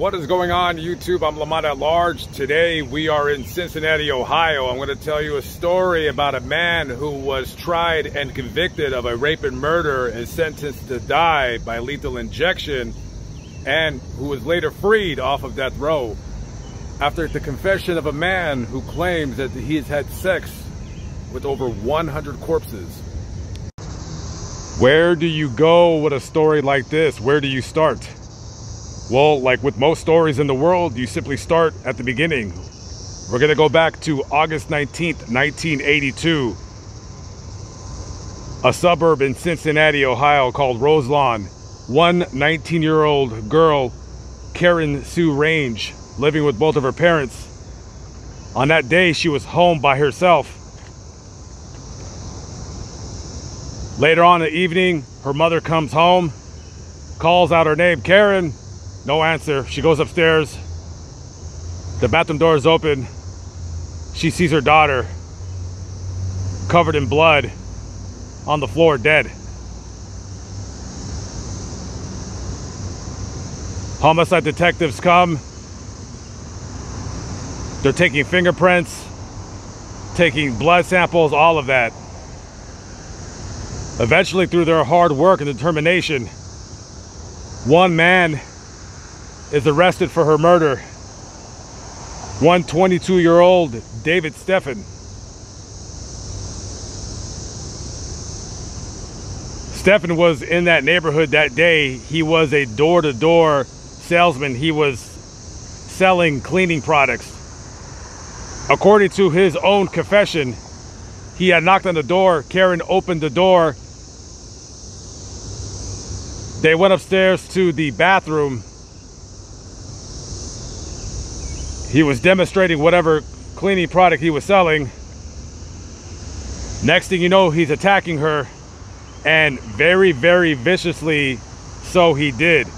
What is going on, YouTube? I'm Lamont At Large. Today we are in Cincinnati, Ohio. I'm going to tell you a story about a man who was tried and convicted of a rape and murder and sentenced to die by lethal injection, and who was later freed off of death row after the confession of a man who claims that he has had sex with over 100 corpses. Where do you go with a story like this? Where do you start? Well, like with most stories in the world, you simply start at the beginning. We're gonna go back to August 19th, 1982. A suburb in Cincinnati, Ohio called Roselawn. One 19-year-old girl, Karen Sue Range, living with both of her parents. On that day, she was home by herself. Later on in the evening, her mother comes home, calls out her name, Karen. No answer. She goes upstairs. The bathroom door is open. She sees her daughter covered in blood on the floor, dead. Homicide detectives come. They're taking fingerprints, taking blood samples, all of that. Eventually, through their hard work and determination, one man is arrested for her murder. One 22-year-old, David Steffen. Steffen was in that neighborhood that day. He was a door-to-door salesman. He was selling cleaning products. According to his own confession, he had knocked on the door. Karen opened the door. They went upstairs to the bathroom. He was demonstrating whatever cleaning product he was selling. Next thing you know, he's attacking her, and very, very viciously so he did.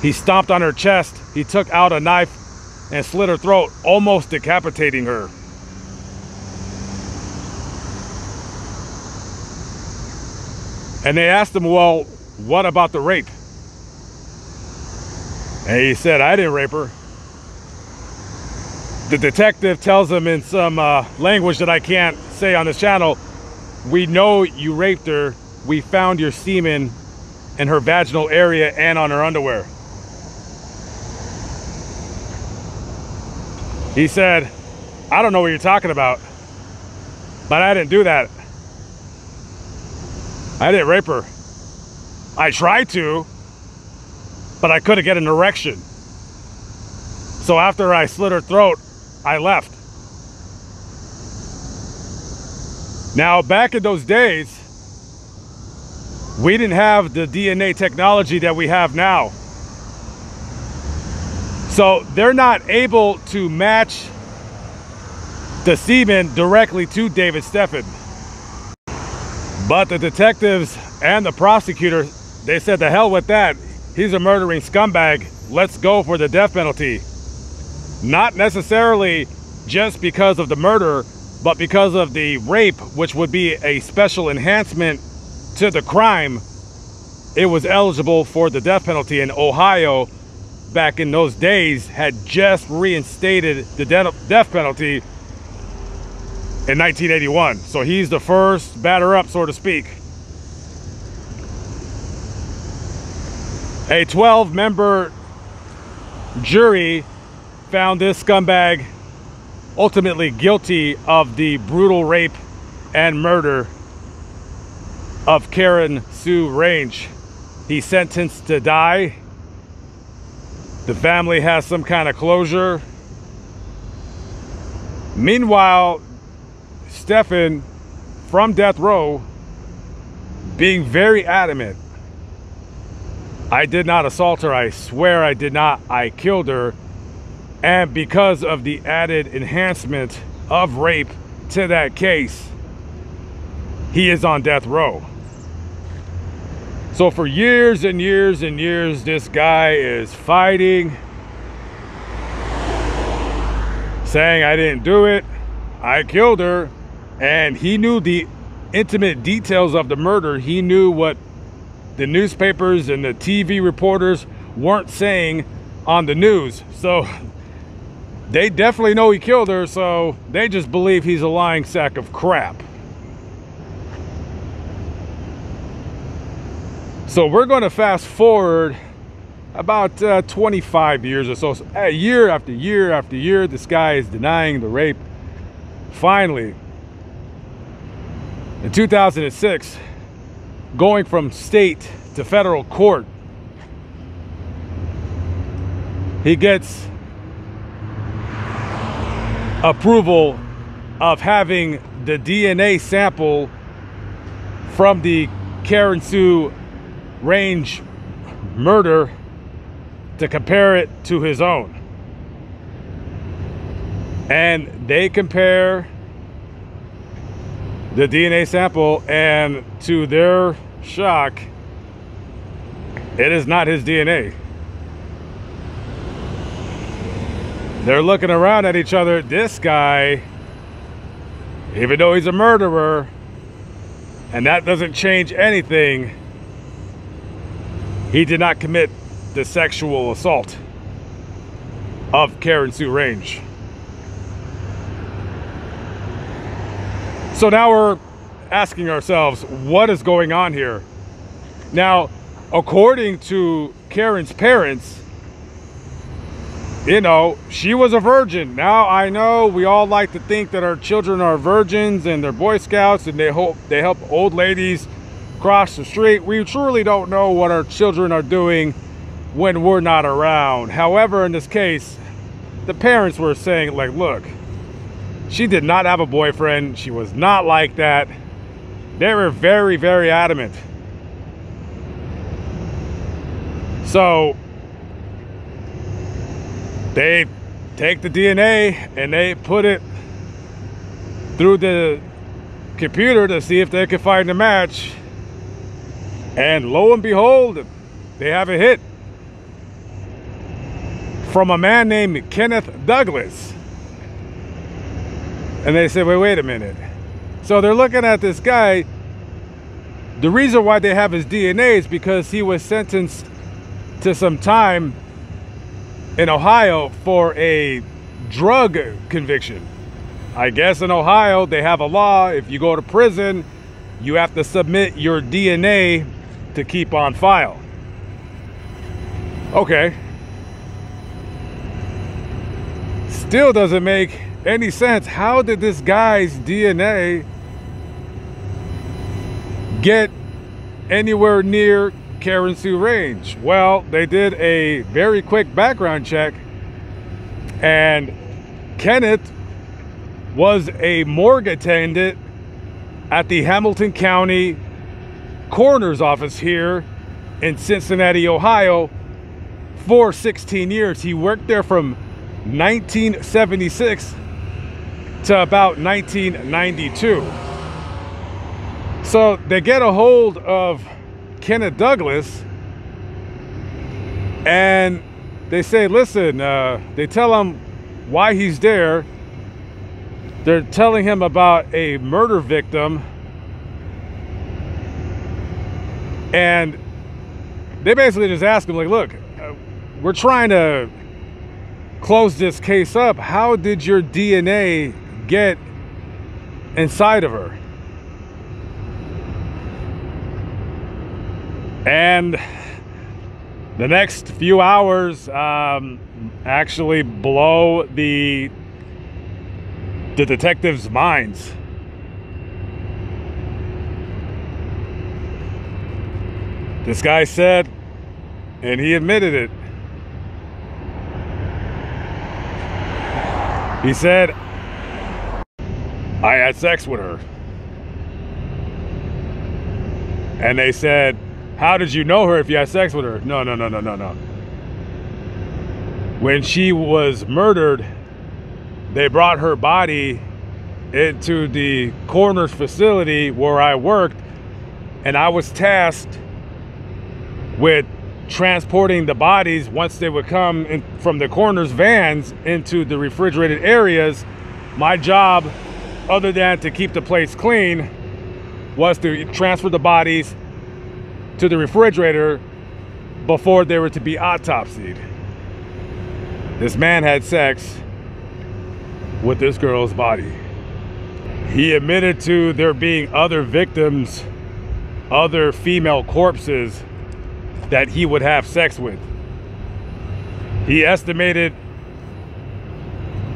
He stomped on her chest, he took out a knife and slit her throat, almost decapitating her. And they asked him, well, what about the rape? And he said, I didn't rape her. The detective tells him in some language that I can't say on this channel, we know you raped her. We found your semen in her vaginal area and on her underwear. He said, I don't know what you're talking about, but I didn't do that. I didn't rape her. I tried to, but I couldn't get an erection. So after I slit her throat, I left. Now, back in those days, we didn't have the DNA technology that we have now. So they're not able to match the semen directly to David Steffen. But the detectives and the prosecutor, they said, the hell with that. He's a murdering scumbag. Let's go for the death penalty. Not necessarily just because of the murder, but because of the rape, which would be a special enhancement to the crime. It was eligible for the death penalty, in Ohio back in those days had just reinstated the death penalty in 1981. So he's the first batter up, so to speak. A 12-member jury found this scumbag ultimately guilty of the brutal rape and murder of Karen Sue Range. He's sentenced to die. The family has some kind of closure. Meanwhile, Steffen, from death row, being very adamant, I did not assault her, I swear I did not, I killed her. And because of the added enhancement of rape to that case, he is on death row. So for years and years and years, this guy is fighting, saying, I didn't do it, I killed her. And he knew the intimate details of the murder. He knew what the newspapers and the TV reporters weren't saying on the news. So they definitely know he killed her, so they just believe he's a lying sack of crap. So we're going to fast forward about 25 years or so. Year after year after year, this guy is denying the rape. Finally, in 2006, going from state to federal court, he gets approval of having the DNA sample from the Karen Sue Range murder to compare it to his own. And they compare the DNA sample, and to their shock, it is not his DNA. They're looking around at each other. This guy, even though he's a murderer, and that doesn't change anything, he did not commit the sexual assault of Karen Sue Range. So now we're asking ourselves, what is going on here? Now, according to Karen's parents, you know, she was a virgin. Now, I know we all like to think that our children are virgins and they're Boy Scouts and they help old ladies cross the street. We truly don't know what our children are doing when we're not around. However, in this case, the parents were saying, like, look, she did not have a boyfriend. She was not like that. They were very, very adamant. So they take the DNA and they put it through the computer to see if they could find a match. And lo and behold, they have a hit from a man named Kenneth Douglas. And they said, wait a minute. So they're looking at this guy. The reason why they have his DNA is because he was sentenced to some time in Ohio for a drug conviction. I guess in Ohio, they have a law. If you go to prison, you have to submit your DNA to keep on file. Okay. Still doesn't make any sense. How did this guy's DNA get anywhere near Karen Sue Range? Well, they did a very quick background check, and Kenneth was a morgue attendant at the Hamilton County Coroner's Office here in Cincinnati, Ohio, for 16 years. He worked there from 1976 to about 1992. So they get a hold of Kenneth Douglas and they say, listen, they tell him why he's there. They're telling him about a murder victim, and they basically just ask him, like, look, we're trying to close this case up. How did your DNA get inside of her? And the next few hours actually blow the detectives' minds. This guy said, and he admitted it, he said, I had sex with her. And they said, how did you know her if you had sex with her? No. When she was murdered, they brought her body into the coroner's facility where I worked, and I was tasked with transporting the bodies once they would come in from the coroner's vans into the refrigerated areas. My job, other than to keep the place clean, was to transfer the bodies to the refrigerator before they were to be autopsied. This man had sex with this girl's body. He admitted to there being other victims, other female corpses that he would have sex with. He estimated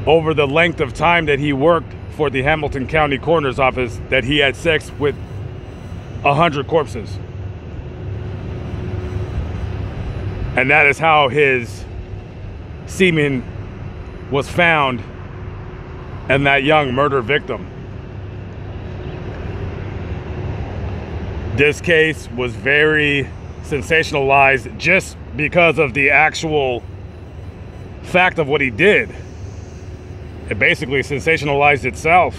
over the length of time that he worked for the Hamilton County Coroner's Office that he had sex with 100 corpses. And that is how his semen was found in that young murder victim. This case was very sensationalized just because of the actual fact of what he did. It basically sensationalized itself.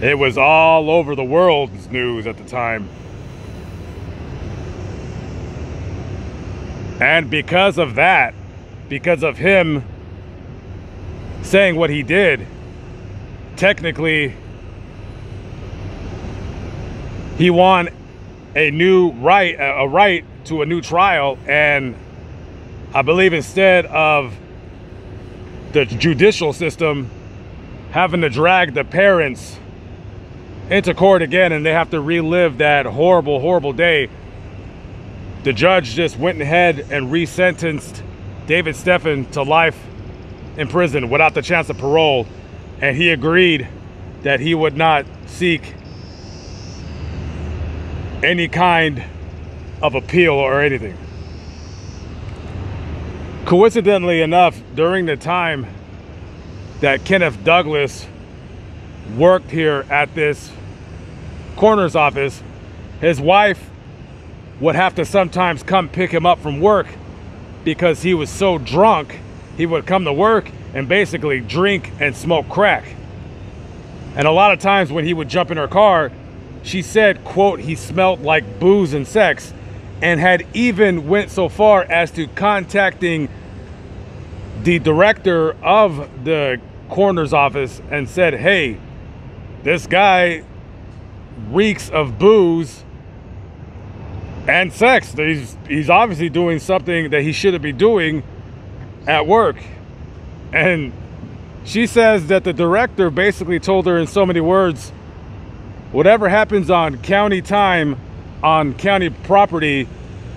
It was all over the world's news at the time. And because of that, because of him saying what he did, technically, he won a right to a new trial. And I believe instead of the judicial system having to drag the parents into court again and they have to relive that horrible, horrible day, the judge just went ahead and resentenced David Steffen to life in prison without the chance of parole. And he agreed that he would not seek any kind of appeal or anything. Coincidentally enough, during the time that Kenneth Douglas worked here at this coroner's office, his wife would have to sometimes come pick him up from work because he was so drunk. He would come to work and basically drink and smoke crack. And a lot of times when he would jump in her car, she said, quote, he smelled like booze and sex, and had even went so far as to contacting the director of the coroner's office and said, hey, this guy reeks of booze and sex. He's obviously doing something that he shouldn't be doing at work. And she says that the director basically told her in so many words, whatever happens on county time, on county property,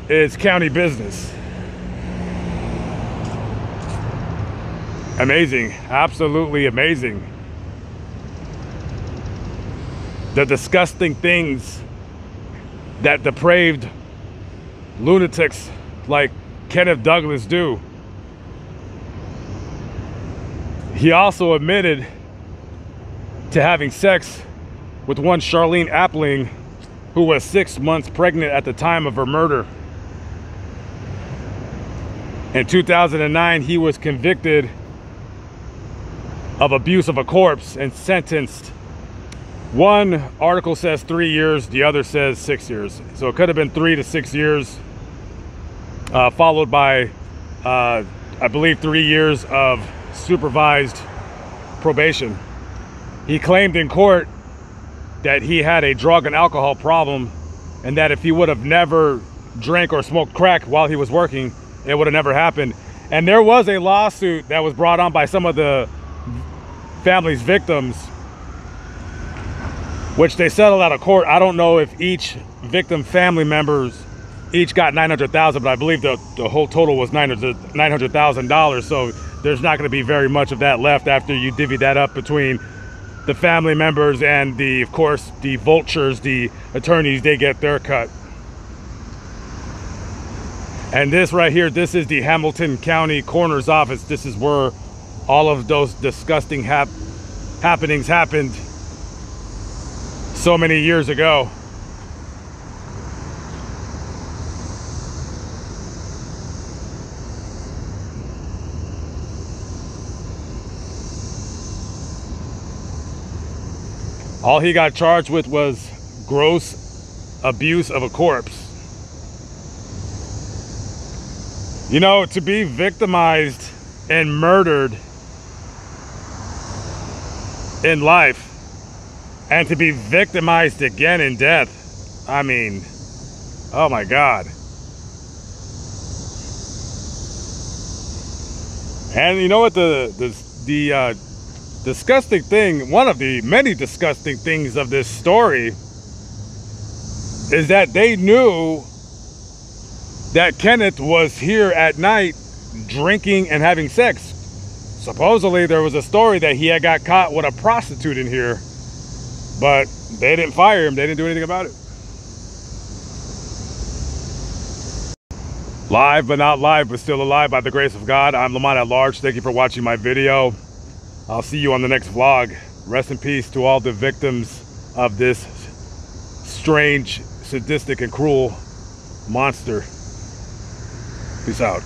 is county business. Amazing, absolutely amazing. The disgusting things that depraved lunatics like Kenneth Douglas do. He also admitted to having sex with one Charlene Appling, who was 6 months pregnant at the time of her murder. In 2009, he was convicted of abuse of a corpse and sentenced. One article says 3 years, the other says 6 years. So it could have been 3 to 6 years, followed by, I believe, 3 years of supervised probation. He claimed in court that he had a drug and alcohol problem, and that if he would have never drank or smoked crack while he was working, it would have never happened. And there was a lawsuit that was brought on by some of the family's victims, which they settled out of court. I don't know if each victim family members each got $900,000, but I believe the whole total was $900,000. So there's not going to be very much of that left after you divvy that up between the family members and of course, the vultures, the attorneys. They get their cut. And this right here, this is the Hamilton County Coroner's Office. This is where all of those disgusting happenings happened so many years ago. All he got charged with was gross abuse of a corpse. You know, to be victimized and murdered in life, and to be victimized again in death, I mean, oh my God. And you know what the disgusting thing, one of the many disgusting things of this story, is that they knew that Kenneth was here at night drinking and having sex. Supposedly there was a story that he had got caught with a prostitute in here, but they didn't fire him. They didn't do anything about it. Live but not live, but still alive by the grace of God. I'm Lamont At Large. Thank you for watching my video. I'll see you on the next vlog. Rest in peace to all the victims of this strange, sadistic, and cruel monster. Peace out.